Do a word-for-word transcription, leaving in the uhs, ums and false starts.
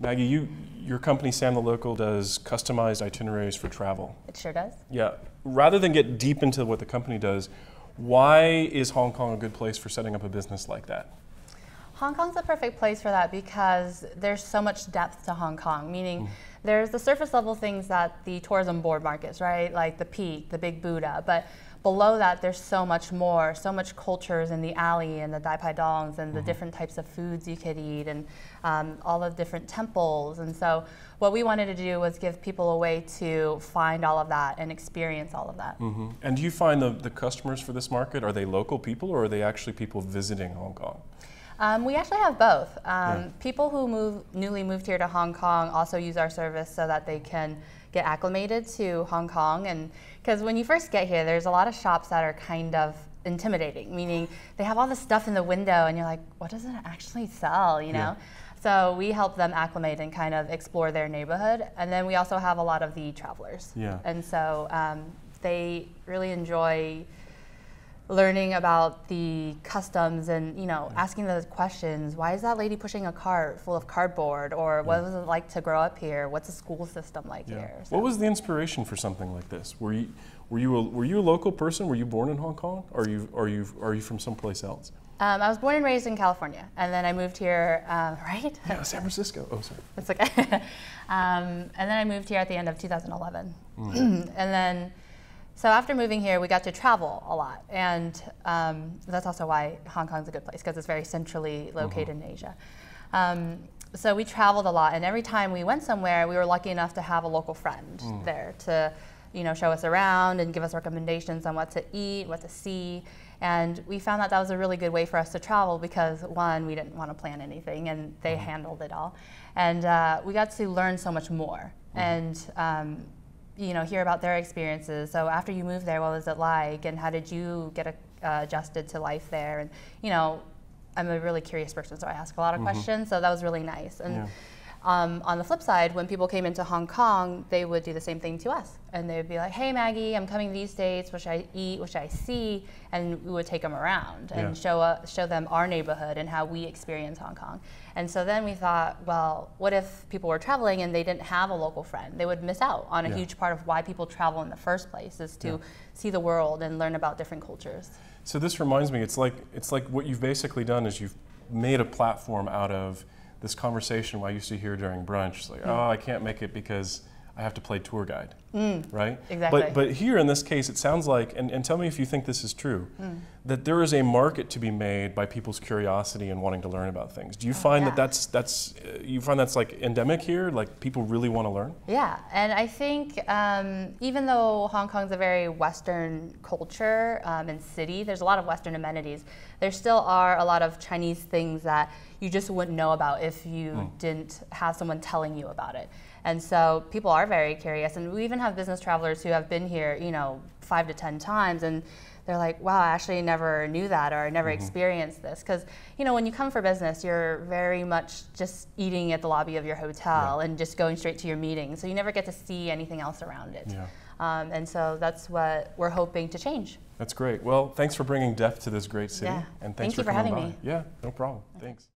Maggie, you, your company, Sam the Local, does customized itineraries for travel. It sure does. Yeah. Rather than get deep into what the company does, why is Hong Kong a good place for setting up a business like that? Hong Kong's the perfect place for that because there's so much depth to Hong Kong, meaning mm. there's the surface level things that the tourism board markets, right? Like the Peak, the Big Buddha, but below that there's so much more, so much cultures in the alley and the Dai Pai Dongs and mm-hmm. the different types of foods you could eat and um, all the different temples. And so what we wanted to do was give people a way to find all of that and experience all of that. Mm-hmm. And do you find the, the customers for this market, are they local people or are they actually people visiting Hong Kong? Um, we actually have both. Um, yeah. People who move, newly moved here to Hong Kong also use our service so that they can get acclimated to Hong Kong. And because when you first get here, there's a lot of shops that are kind of intimidating, meaning they have all this stuff in the window and you're like, what does it actually sell, you know? Yeah. So we help them acclimate and kind of explore their neighborhood. And then we also have a lot of the travelers. Yeah. And so um, they really enjoy learning about the customs and, you know, yeah. asking those questions. Why is that lady pushing a cart full of cardboard? Or what yeah. was it like to grow up here? What's the school system like yeah. here? So. What was the inspiration for something like this? Were you, were you, a, were you a local person? Were you born in Hong Kong? Or are you, are you, are you from someplace else? Um, I was born and raised in California, and then I moved here, um, right? Yeah, San Francisco. Oh, sorry. That's okay. um, and then I moved here at the end of two thousand eleven. Mm-hmm. And then so after moving here, we got to travel a lot, and um, that's also why Hong Kong's a good place, because it's very centrally located mm-hmm. in Asia. Um, so we traveled a lot, and every time we went somewhere, we were lucky enough to have a local friend mm. there to, you know, show us around and give us recommendations on what to eat, what to see. And we found that that was a really good way for us to travel because, one, we didn't want to plan anything, and they mm-hmm. handled it all. And uh, we got to learn so much more. Mm-hmm. And um, you know, hear about their experiences. So after you moved there, what was it like? And how did you get uh, adjusted to life there? And, you know, I'm a really curious person, so I ask a lot of mm-hmm. questions. So that was really nice. And yeah. um, on the flip side, when people came into Hong Kong, they would do the same thing to us. And they'd be like, hey, Maggie, I'm coming these dates. What should I eat? What should I see? And we would take them around yeah. and show, uh, show them our neighborhood and how we experience Hong Kong. And so then we thought, well, what if people were traveling and they didn't have a local friend? They would miss out on a yeah. huge part of why people travel in the first place is to yeah. see the world and learn about different cultures. So this reminds me, it's like, it's like what you've basically done is you've made a platform out of this conversation I used to hear during brunch. It's like, mm. oh, I can't make it because I have to play tour guide, mm, right? Exactly. But, but here in this case, it sounds like, and, and tell me if you think this is true, mm. that there is a market to be made by people's curiosity and wanting to learn about things. Do you oh, find yeah. that that's, that's uh, you find that's like endemic here? Like people really want to learn? Yeah, and I think um, even though Hong Kong's a very Western culture um, and city, there's a lot of Western amenities. There still are a lot of Chinese things that you just wouldn't know about if you mm. didn't have someone telling you about it. And so people are very curious, and we even have business travelers who have been here, you know, five to ten times, and they're like, wow, I actually never knew that, or I never mm-hmm. experienced this. Because, you know, when you come for business, you're very much just eating at the lobby of your hotel yeah. and just going straight to your meeting. So you never get to see anything else around it. Yeah. Um, and so that's what we're hoping to change. That's great. Well, thanks for bringing depth to this great city. Yeah. And thanks Thank for, you for having by. me. Yeah, no problem. Okay. Thanks.